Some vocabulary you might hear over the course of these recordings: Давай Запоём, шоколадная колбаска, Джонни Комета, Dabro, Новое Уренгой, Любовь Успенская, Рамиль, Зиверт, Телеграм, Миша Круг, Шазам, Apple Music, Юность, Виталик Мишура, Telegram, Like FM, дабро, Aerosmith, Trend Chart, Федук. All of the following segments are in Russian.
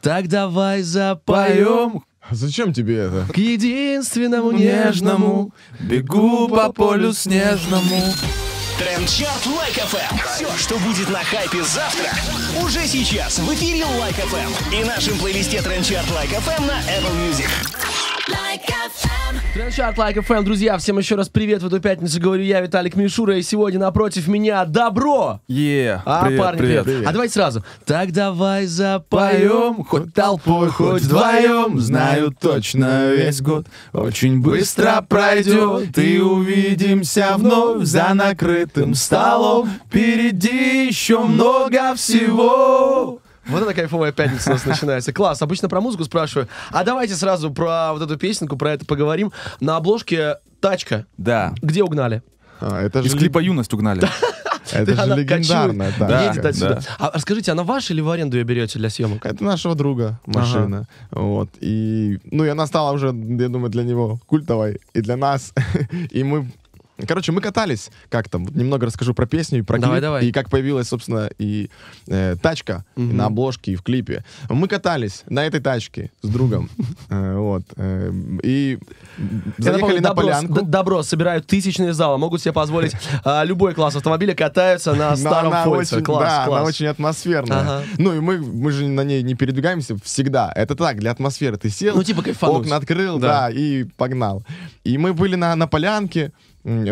Так давай запоем. Зачем тебе это? К единственному нежному бегу по полю снежному. Тренд Чарт Like FM. Все, что будет на хайпе завтра, уже сейчас в эфире Like FM и нашем плейлисте Тренд Чарт Like FM на Apple Music. Тренд Чарт Like FM, друзья, всем еще раз привет в эту пятницу, говорю я, Виталик Мишура, и сегодня напротив меня Добро. Привет, парни, привет. А давайте сразу. Так давай запоем, хоть толпой, хоть вдвоем, знаю точно весь год очень быстро пройдет, и увидимся вновь за накрытым столом, впереди еще много всего. Вот эта кайфовая пятница у нас начинается. Класс. Обычно про музыку спрашиваю. А давайте сразу про вот эту песенку, про это поговорим. На обложке тачка. Да. Где угнали? Это же из клипа «Юность» угнали. Это же легендарная тачка. А расскажите, она ваша или в аренду ее берете для съемок? Это нашего друга машина. Вот. И, ну, и она стала уже, я думаю, для него культовой. И для нас. И мы... Короче, мы катались как-то. Немного расскажу про песню и про клип. Давай. И как появилась, собственно, и тачка и на обложке, и в клипе. Мы катались на этой тачке с другом. Вот. И заехали на полянку. Добро, собирают тысячные залы. Могут себе позволить любой класс автомобиля, катаются на старом Фольце. Да, она очень атмосферная. Ну и мы же на ней не передвигаемся всегда. Это так, для атмосферы. Ты сел, окна открыл, да, и погнал. И мы были на полянке.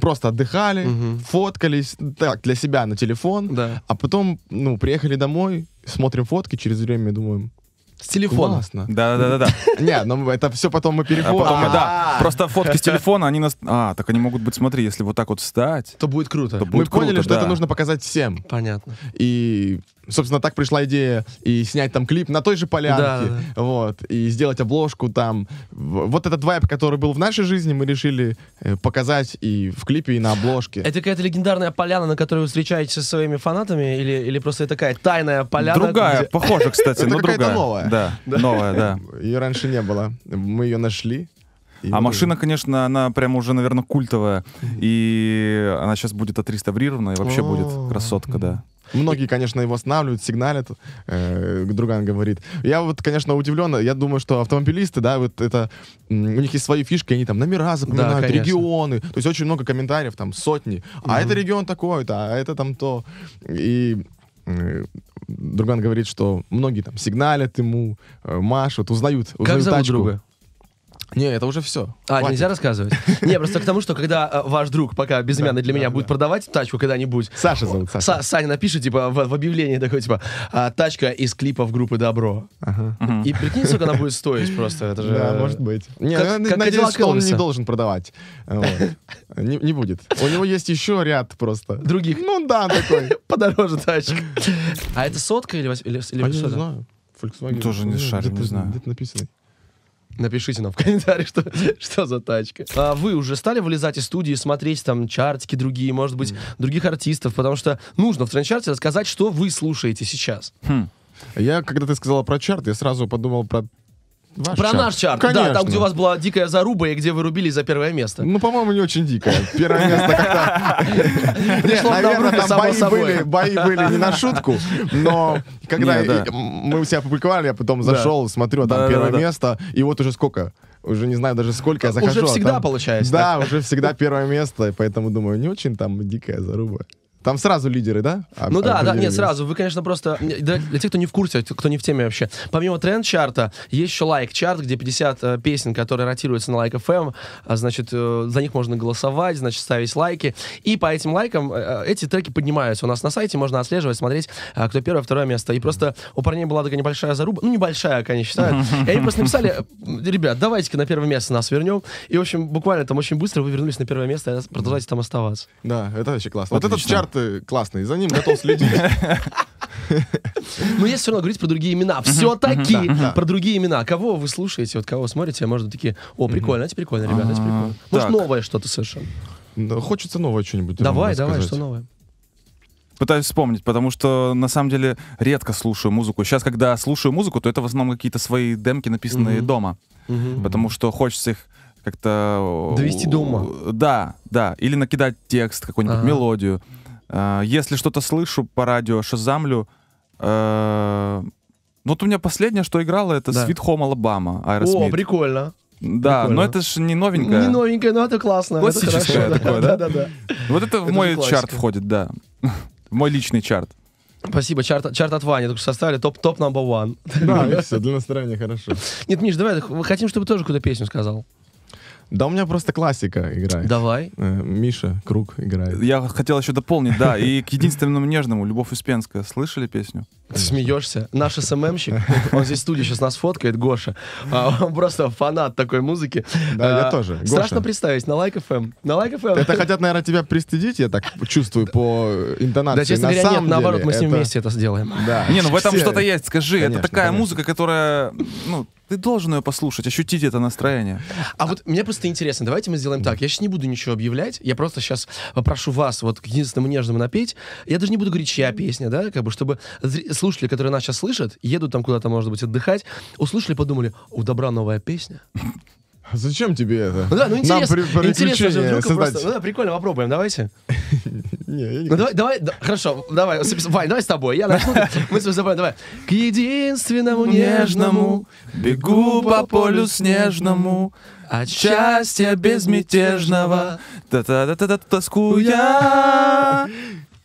Просто отдыхали, фоткались, так, для себя на телефон, да. А потом, ну, приехали домой, смотрим фотки, через время думаем... С телефона. Да-да-да. Не, ну это все потом мы переходим. Да, просто фотки с телефона, они нас... А, так они могут быть, смотри, если вот так вот встать... То будет круто. Мы поняли, что это нужно показать всем. Понятно. И, собственно, так пришла идея и снять там клип на той же полянке. Вот. И сделать обложку там. Вот этот вайб, который был в нашей жизни, мы решили показать и в клипе, и на обложке. Это какая-то легендарная поляна, на которой вы встречаетесь со своими фанатами? Или просто такая тайная поляна? Другая, похожа, кстати, но другая. Это какая-то новая. Да, новая, да. Ее раньше не было. Мы ее нашли. А машина, конечно, она прям уже, наверное, культовая. И она сейчас будет отреставрирована, и вообще будет красотка, да. Многие, конечно, его останавливают, сигналят. Друган говорит. Я вот, конечно, удивлен. Я думаю, что автомобилисты, да, вот это... У них есть свои фишки, они там номера запоминают, да, регионы. То есть очень много комментариев, там сотни. А это регион такой-то, а это там то. И... Друган говорит, что многие там сигналят ему, машут, узнают тачку. Как зовут друга? Не, это уже все. А, хватит. Нельзя рассказывать? Не, просто к тому, что когда ваш друг, пока безымянный для меня, будет продавать тачку когда-нибудь... Саша зовут, Саша. Саня напишет, типа, в объявлении такой, типа, тачка из клипов группы Dabro. И прикинь, сколько она будет стоить просто, это же... Да, может быть. Не, надеюсь, что он не должен продавать. Не будет. У него есть еще ряд просто. Других? Ну да, такой. Подороже тачка. А это сотка или... Я не знаю. Тоже не шарю, не знаю. Где-то написано. Напишите нам в комментариях, что за тачка. А вы уже стали вылезать из студии, смотреть там чартики другие, может быть, других артистов? Потому что нужно в тренд-чарте рассказать, что вы слушаете сейчас. Я, когда ты сказала про чарт, я сразу подумал про... Про наш чарт, да, там, где у вас была дикая заруба и где вы рубились за первое место. Ну, по-моему, не очень дикая. Первое место как-то... Нет, наверное, там бои были не на шутку, но когда мы у себя опубликовали, я потом зашел, смотрю, там первое место, и вот уже сколько... Уже не знаю даже сколько я захожу. Уже всегда получается. Да, уже всегда первое место, поэтому, думаю, не очень там дикая заруба. Там сразу лидеры, да? Ну да, нет, сразу. Вы, конечно, просто... Для тех, кто не в курсе, кто не в теме вообще. Помимо тренд-чарта, есть еще лайк-чарт, где 50 песен, которые ротируются на Like FM. Значит, за них можно голосовать, значит, ставить лайки. И по этим лайкам эти треки поднимаются. У нас на сайте можно отслеживать, смотреть, кто первое, второе место. И просто у парней была такая небольшая заруба. Ну, небольшая, конечно, считают. И они просто написали, ребят, давайте-ка на первое место нас вернем. И, в общем, буквально там очень быстро вы вернулись на первое место и продолжаете там оставаться. Да, это вообще классно. Вот этот чарт классный, за ним готов следить. Но если все равно говорить про другие имена, все-таки про другие имена. Кого вы слушаете, вот кого смотрите, может быть, такие, о, прикольно, это прикольно, ребята, это прикольно. Может, новое что-то совершенно. Хочется новое что-нибудь. Давай, что новое? Пытаюсь вспомнить, потому что, на самом деле, редко слушаю музыку. Сейчас, когда слушаю музыку, то это в основном какие-то свои демки, написанные дома. Потому что хочется их как-то... Довести до ума. Да, или накидать текст, какую-нибудь мелодию. Если что-то слышу по радио, шазамлю, ну, Вот у меня последнее, что играла, это Sweet Home Alabama, Aerosmith. О, прикольно. Да, прикольно. Но это же не новенькое. Не новенькое, но это классно. Классическое это такое, да? Да-да-да. Вот это в мой чарт входит, да. В мой личный чарт. Спасибо, чарт от Вани, только составили топ number one. Да, все, для настроения хорошо. Нет, Миш, давай, хотим, чтобы ты тоже какую-то песню сказал. Да, у меня просто классика играет. Давай. Миша Круг играет. Я хотел еще дополнить, да, и к единственному нежному, Любовь Успенская. Слышали песню? Ты смеешься. Наш СММщик, он здесь в студии сейчас нас фоткает, Гоша. Он просто фанат такой музыки. Да, я тоже. Страшно представить, на Like FM. На Like FM. Это хотят, наверное, тебя пристыдить, я так чувствую по интонации. Да, честно говоря, нет, наоборот, мы с ним вместе это сделаем. Не, ну в этом что-то есть, скажи. Это такая музыка, которая... Ты должен ее послушать, ощутить это настроение. А вот мне просто интересно, давайте мы сделаем так. Я сейчас не буду ничего объявлять, я просто сейчас попрошу вас вот к единственному нежному напеть. Я даже не буду говорить, чья песня, да, как бы, чтобы слушатели, которые нас сейчас слышат, едут там куда-то, может быть, отдыхать, услышали, подумали, у Добра новая песня. Зачем тебе это? Ну да, ну интересно. Интересно же, вдруг просто... Ну да, прикольно, попробуем, давайте. Давай, хорошо, давай, Вань, давай с тобой. Я начну, мы с тобой запоем, давай. К единственному нежному бегу по полю снежному, от счастья безмятежного тоскуя.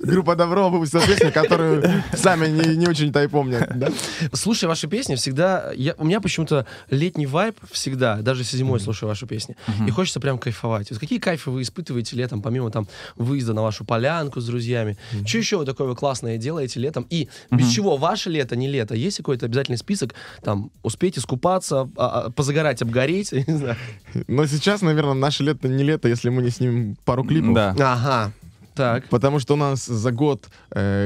Группа Dabro выпустила песню, которую сами не очень-то и помнят. Да? Слушая ваши песни, всегда... у меня почему-то летний вайб всегда, даже если зимой слушаю ваши песни, и хочется прям кайфовать. Вот какие кайфы вы испытываете летом, помимо там выезда на вашу полянку с друзьями? Что еще вы такое классное делаете летом? И без чего ваше лето, не лето? Есть какой-то обязательный список? Там, успеть искупаться, позагорать, обгореть? Я не знаю. Но сейчас, наверное, наше лето не лето, если мы не снимем пару клипов. Да. Ага. Так. Потому что у нас за год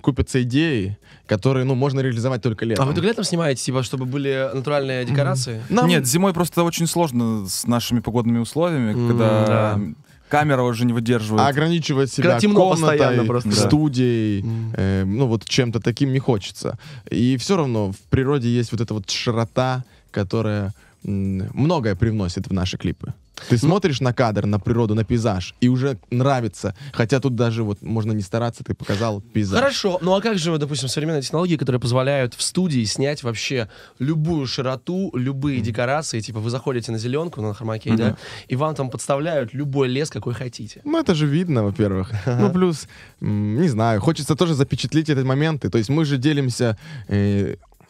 купятся идеи, которые, ну, можно реализовать только летом. А вы только летом снимаете, типа, чтобы были натуральные декорации? Нет, зимой просто очень сложно с нашими погодными условиями, когда камера уже не выдерживает. А ограничивать себя комнатой, просто, студией, ну, вот чем-то таким не хочется. И все равно в природе есть вот эта вот широта, которая многое привносит в наши клипы. Ты смотришь на кадр, на природу, на пейзаж, и уже нравится. Хотя тут даже вот можно не стараться, ты показал пейзаж. Хорошо, ну а как же, допустим, современные технологии, которые позволяют в студии снять вообще любую широту, любые декорации. Типа вы заходите на зеленку, на хромаке, да, и вам там подставляют любой лес, какой хотите. Ну это же видно, во-первых. Ну плюс, не знаю, хочется тоже запечатлеть эти моменты. То есть мы же делимся...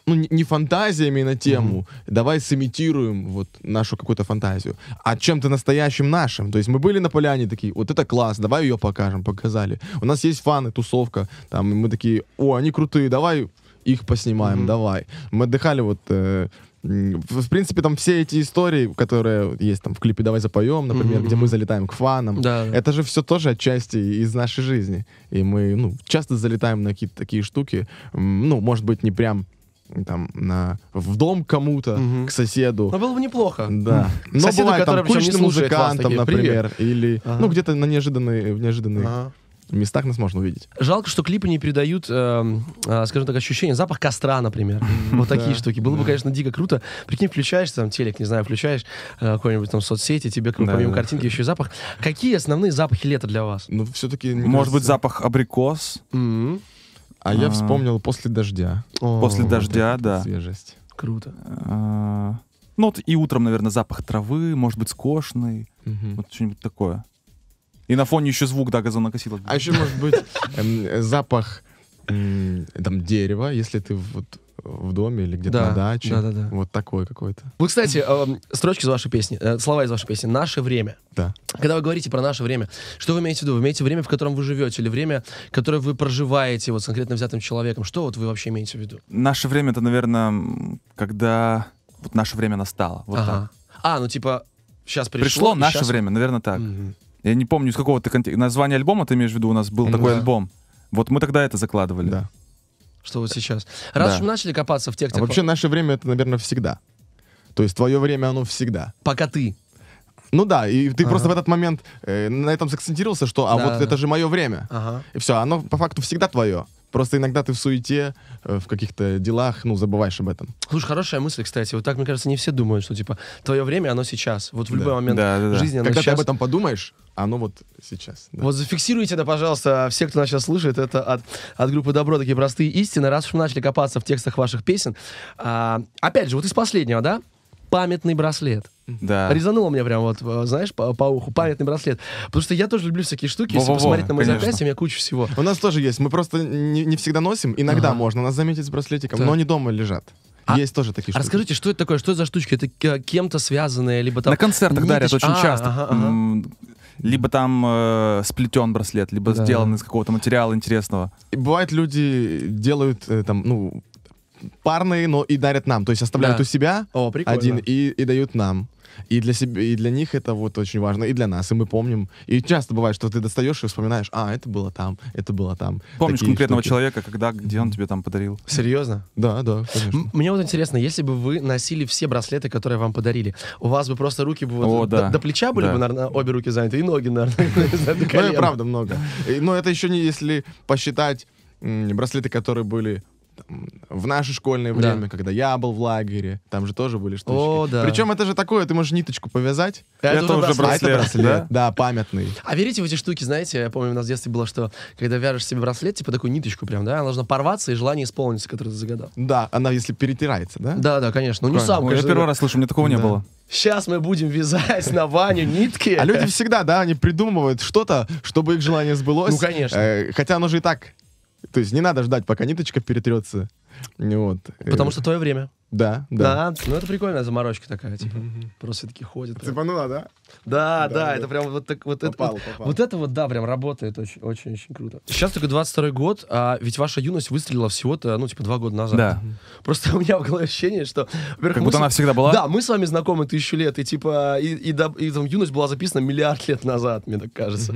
ну, не фантазиями на тему, давай сымитируем вот нашу какую-то фантазию, а чем-то настоящим нашим. То есть мы были на поляне такие, вот это класс, давай ее покажем, показали. У нас есть фаны, тусовка, там, мы такие, о, они крутые, давай их поснимаем, давай. Мы отдыхали вот... в принципе, там все эти истории, которые есть там в клипе «Давай запоем», например, где мы залетаем к фанам, это же все тоже отчасти из нашей жизни. И мы, ну, часто залетаем на какие-то такие штуки, ну, может быть, не прям там, в дом кому-то, к соседу. Но было бы неплохо. Да. Но соседу, бывает, там, к уличным музыкантам, например, или ну, где-то на неожиданных местах нас можно увидеть. Жалко, что клипы не передают, скажем так, ощущение, запах костра, например. Вот такие штуки. Было бы, конечно, дико круто. Прикинь, включаешь там телек, не знаю, включаешь какой-нибудь там соцсети, тебе помимо картинки еще и запах. Какие основные запахи лета для вас? Ну, все-таки... Может быть, запах абрикос? А я вспомнил «После дождя». «После дождя», да. Свежесть. Круто. Ну вот и утром, наверное, запах травы, может быть, скошенный, вот что-нибудь такое. И на фоне еще звук, да, газонокосилок. А еще, может быть, запах там дерева, если ты вот в доме или где-то на даче. Да. Вот такой какой-то. Вы, кстати, строчки из вашей песни, слова из вашей песни. Наше время. Да. Когда вы говорите про наше время, что вы имеете в виду? Вы имеете время, в котором вы живете, или время, которое вы проживаете вот с конкретно взятым человеком? Что вот вы вообще имеете в виду? Наше время — это, наверное, когда вот наше время настало. Вот так. А, ну типа сейчас пришло наше время, наверное, так. Я не помню, из какого ты названия альбома ты имеешь в виду, у нас был такой альбом. Вот мы тогда это закладывали. Да. Что вот сейчас. Раз уж мы начали копаться в текстах... А вообще наше время — это, наверное, всегда. То есть твое время, оно всегда. Пока ты. Ну да, и ты просто в этот момент на этом сакцентировался, что вот это же мое время. И все, оно по факту всегда твое. Просто иногда ты в суете, в каких-то делах, ну, забываешь об этом. Слушай, хорошая мысль, кстати. Вот так, мне кажется, не все думают, что, типа, твое время, оно сейчас. Вот в любой момент жизни оно когда сейчас. Когда ты об этом подумаешь, оно вот сейчас. Да. Вот зафиксируйте это, пожалуйста, все, кто нас сейчас слышит. Это от группы Добро такие простые истины. Раз уж мы начали копаться в текстах ваших песен. Опять же, вот из последнего, да? Памятный браслет. Да. Резануло мне прям вот, знаешь, по уху. Памятный браслет. Потому что я тоже люблю всякие штуки. Если посмотреть на мои запястья, у меня куча всего. У нас тоже есть. Мы просто не всегда носим. Иногда можно нас заметить с браслетиком, так. Но они дома лежат. Есть тоже такие штуки. Расскажите, что это такое? Что это за штучки? Это кем-то связанные? Либо там на концертах ниточки дарят очень часто. Либо там сплетен браслет, либо сделан из какого-то материала интересного. И бывает, люди делают там, ну, парные, но и дарят нам. То есть оставляют у себя один и дают нам. И для себя, и для них это вот очень важно, и для нас, и мы помним. И часто бывает, что ты достаешь и вспоминаешь, это было там, это было там. Помнишь такие конкретного штуки. Человека, когда, где он тебе там подарил? Серьезно? Да, конечно. Мне вот интересно, если бы вы носили все браслеты, которые вам подарили, у вас бы просто руки бы до плеча были бы, наверное, обе руки заняты, и ноги, наверное, до колена. Ну, правда, много. Но это еще не если посчитать браслеты, которые были в наше школьное время, когда я был в лагере, там же тоже были штучки. Причем это же такое, ты можешь ниточку повязать. Это уже браслет. Это браслет, да, памятный. А верите в эти штуки, знаете, я помню, у нас в детстве было, что когда вяжешь себе браслет, типа такую ниточку прям, да, она должна порваться, и желание исполнится, которое ты загадал. Да, она если перетирается, да? Да, конечно. Ну, не сам, конечно. Я первый раз слышу, у меня такого не было. Сейчас мы будем вязать на Ваню нитки. А люди всегда, да, они придумывают что-то, чтобы их желание сбылось. Ну, конечно. Хотя оно же и так. То есть не надо ждать, пока ниточка перетрется. Вот. Потому что твое время. Да. Ну это прикольная заморочка такая, типа. Просто такие ходят. Цепанула, да? Да, это прям вот так вот. Попал. Вот это вот, да, прям работает очень-очень круто. Сейчас только 22-й год, а ведь ваша юность выстрелила всего-то, ну, типа, 2 года назад. Да. Просто у меня в голове ощущение, что... Как будто она всегда была? Да, мы с вами знакомы 1000 лет, и типа, и там юность была записана миллиард лет назад, мне так кажется.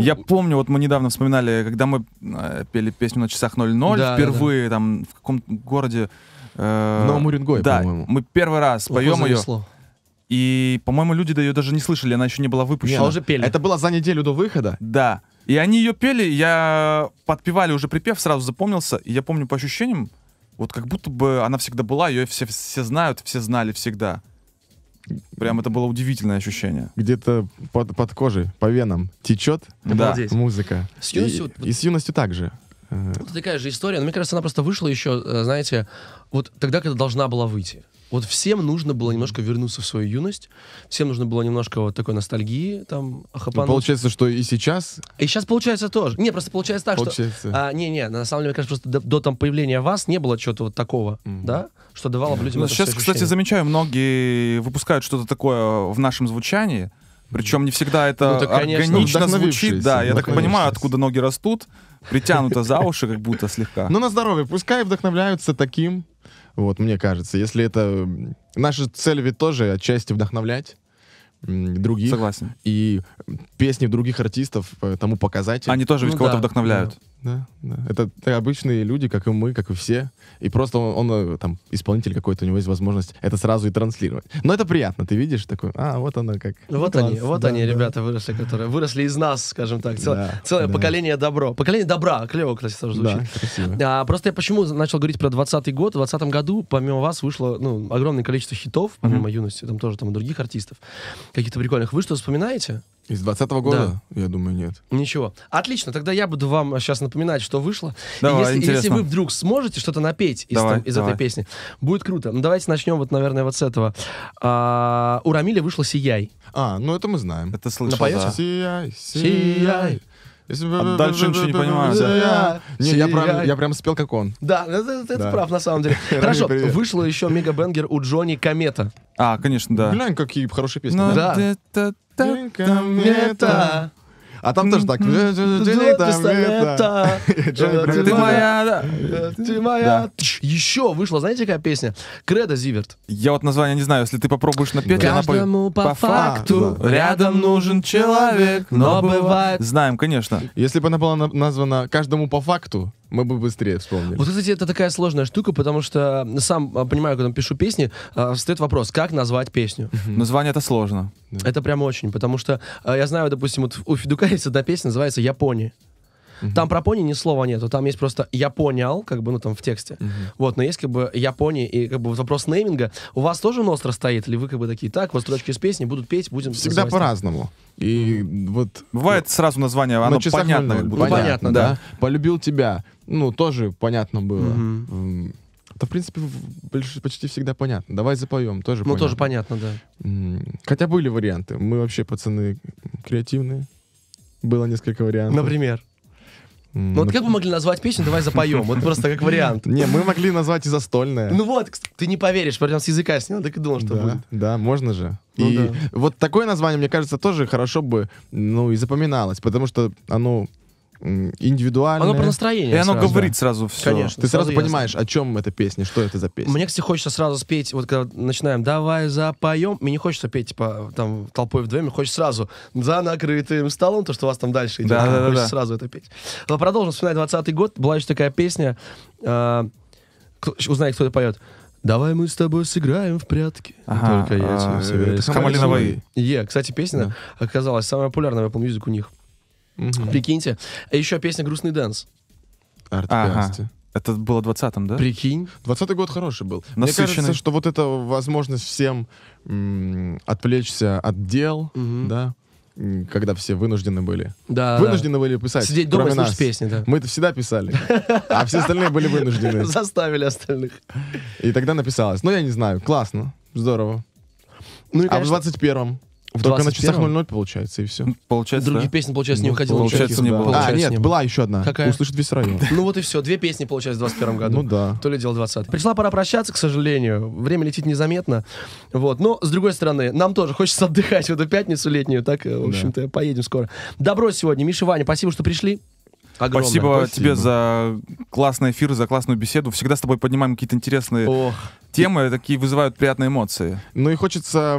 Я помню, вот мы недавно вспоминали, когда мы пели песню «На часах 00», впервые там в каком-то городе... В Новом Уренгое, по-моему. Мы первый раз поем ее. И, по-моему, люди ее даже не слышали, она еще не была выпущена. Уже пели. Это было за неделю до выхода? Да. И они ее пели, я подпевали уже припев, сразу запомнился. И я помню по ощущениям, вот как будто бы она всегда была, ее все знают, все знали всегда. Прям это было удивительное ощущение. Где-то под кожей, по венам течет музыка. И с юностью также. Вот такая же история, но мне кажется, она просто вышла еще, знаете, вот тогда, когда должна была выйти. Вот всем нужно было немножко вернуться в свою юность, всем нужно было немножко вот такой ностальгии там охапануть. Получается, что и сейчас? И сейчас получается тоже. Не, просто получается так, что... на самом деле, мне кажется, просто до там появления вас не было чего-то вот такого, да, что давало бы людям это сейчас, кстати, замечаю, многие выпускают что-то такое в нашем звучании, причем не всегда это органично звучит. Да, я так понимаю, откуда ноги растут. Притянуто за уши, как будто слегка. Ну, на здоровье. Пускай вдохновляются таким. Вот, мне кажется, если это... Наша цель ведь тоже отчасти вдохновлять других. Согласен. И песни других артистов тому показатель. Они тоже ведь кого-то вдохновляют. Да. Это обычные люди, как и мы, как и все. И просто он там, исполнитель какой-то, у него есть возможность это сразу и транслировать. Но это приятно, ты видишь, такой, вот оно как. Вот они, ребята выросли, которые выросли из нас, скажем так. Целое поколение добро. Поколение добра, клево, кстати, тоже звучит. Просто я почему начал говорить про 20-й год. В 20-м году, помимо вас, вышло огромное количество хитов, помимо юности, там тоже там, других артистов, каких-то прикольных. Вы что, вспоминаете? Из 20-го года? Да. Я думаю, нет. Ничего. Отлично. Тогда я буду вам сейчас напоминать, что вышло. Давай, если вы вдруг сможете что-то напеть из этой песни, будет круто. Ну, давайте начнем, наверное, с этого. У Рамиля вышло «Сияй». Ну это мы знаем. Это слышал, да. «Сияй, сияй». А дальше ничего не понимаю. Я прям спел, как он. Да, это прав, на самом деле. Хорошо, вышло еще мегабенгер у Джонни Комета. Конечно, да. Глянь, какие хорошие песни. Да. Комета. А там тоже так. Ты моя. Еще вышла, знаете, какая песня? Кредо Зиверт. Я вот название не знаю, если ты попробуешь напеть, я напою. По факту рядом нужен человек, но бывает... Знаем, конечно. Если бы она была названа «Каждому по факту», мы бы быстрее вспомнили. Вот, кстати, это такая сложная штука, потому что сам понимаю, когда пишу песни, встает вопрос, как назвать песню. Название это сложно. Это прям очень, потому что я знаю, допустим, вот у Федука есть одна песня, называется «Япония». Там про пони ни слова нету, там есть просто «я понял», как бы, ну, там в тексте. Вот, но есть, как бы, «я пони», и, как бы, вопрос нейминга. У вас тоже ностро стоит? Или вы, как бы, такие, так, вот строчки из песни, будут петь, будем... Всегда по-разному. И вот... Бывает сразу название, оно понятно. Понятно, да. «Полюбил тебя», ну, тоже понятно было. Это, в принципе, почти всегда понятно. «Давай запоем», тоже понятно. Ну, тоже понятно, да. Хотя были варианты. Мы вообще, пацаны, креативные. Было несколько вариантов. Например? Ну, вот как вы могли назвать песню «Давай запоем»? Вот просто как вариант. Не, мы могли назвать и «Застольная». Ну вот, ты не поверишь, прям с языка снял, так и думал, что будет. Да, можно же. И вот такое название, мне кажется, тоже хорошо бы, ну, и запоминалось, потому что оно... индивидуальное. Оно про настроение. И оно сразу говорит сразу все. Конечно. Ты сразу понимаешь, о чем эта песня, что это за песня. Мне, кстати, хочется сразу спеть, вот когда начинаем «Давай запоем», мне не хочется петь, типа, там, толпой вдвоем, хочется сразу «За накрытым столом», то, что у вас там дальше идет. Хочется сразу это петь. Но продолжим вспоминать 20-й год. Была еще такая песня, узнай, кто это поет. «Давай мы с тобой сыграем в прятки». Только я тебе «Хамалиновые». Кстати, песня оказалась самая популярная в Apple Music у них. Прикиньте. А еще песня «Грустный дэнс». Это было в 20-м, да? Прикинь. 20-й год хороший был. Мне кажется, что вот эта возможность всем отвлечься от дел, да, когда все вынуждены были. Вынуждены были писать. Сидеть дома и слушать песни, да. Мы-то всегда писали, а все остальные были вынуждены. Заставили остальных. И тогда написалось. Ну, я не знаю. Классно. Здорово. А в 21-м? Только на часах 00 получается, и все. Получается, другие песни, получается, не выходило. Получается, не было. А, нет, была еще одна. Какая? «Услышит весь район». Ну вот и все. Две песни, получается, в 21 году. Ну да. То ли дело 20. Пришла пора прощаться, к сожалению. Время летит незаметно. Вот. Но, с другой стороны, нам тоже хочется отдыхать в эту пятницу летнюю. Так, в общем-то, поедем скоро. Добро сегодня. Миша, Ваня, спасибо, что пришли. Огромное. Спасибо тебе за классный эфир, за классную беседу. Всегда с тобой поднимаем какие-то интересные темы, такие вызывают приятные эмоции. Ну и хочется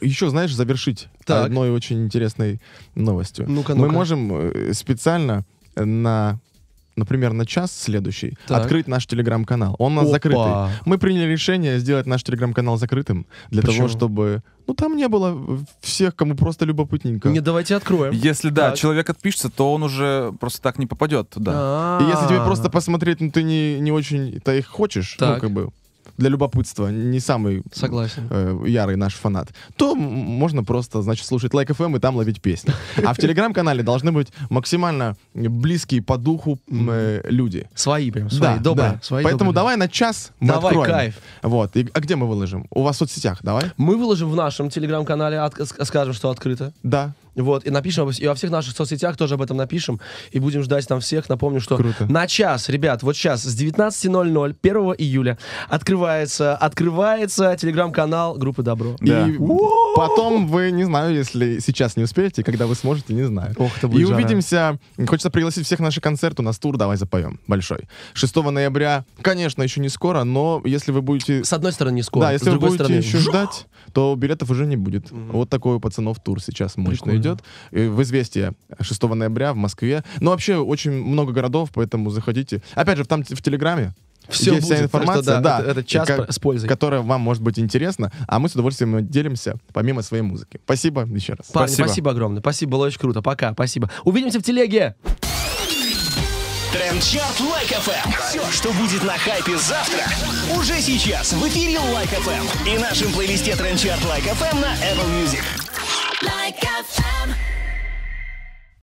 еще, знаешь, завершить одной очень интересной новостью. Мы можем специально на... например, на час следующий, открыть наш телеграм-канал. Он у нас закрытый. Мы приняли решение сделать наш телеграм-канал закрытым для того, чтобы... Ну, там не было всех, кому просто любопытненько. Не, давайте откроем. Если, да, человек отпишется, то он уже просто так не попадет туда. И если тебе просто посмотреть, ну, ты не очень-то их хочешь, ну, как бы... для любопытства, не самый ярый наш фанат, то можно просто, значит, слушать Like FM и там ловить песни. А в телеграм-канале должны быть максимально близкие по духу люди. Свои прям, свои, добрые. Поэтому давай на час мы откроем. Давай, кайф. Вот. А где мы выложим? У вас в соцсетях, давай? Мы выложим в нашем телеграм-канале, скажем, что открыто. Да. Вот, и напишем, и во всех наших соцсетях тоже об этом напишем, и будем ждать там всех. Напомню, что на час, ребят, вот сейчас, с 19:00, 1 июля, открывается телеграм-канал группы Добро. Да. И потом вы, не знаю, если сейчас не успеете, когда вы сможете, не знаю. Ох, это будет жара. Увидимся. Хочется пригласить всех на наши концерты, у нас тур «Давай запоем» большой. 6 ноября, конечно, еще не скоро, но если вы будете... С одной стороны, не скоро. Да, если вы будете еще ждать, то билетов уже не будет. Вот такой у пацанов тур сейчас мощно идет. В «Известия» 6 ноября в Москве. Ну, вообще, очень много городов, поэтому заходите. Опять же, там в Телеграме есть вся информация, это час с пользой, которая вам может быть интересна, а мы с удовольствием делимся, помимо своей музыки. Спасибо еще раз. Парни, спасибо огромное. Спасибо, было очень круто. Пока, спасибо. Увидимся в телеге. Тренд Чарт Like FM. Все, что будет на хайпе завтра, уже сейчас в эфире Like FM и нашем плейлисте Тренд Чарт Like FM на Apple Music. Like FM.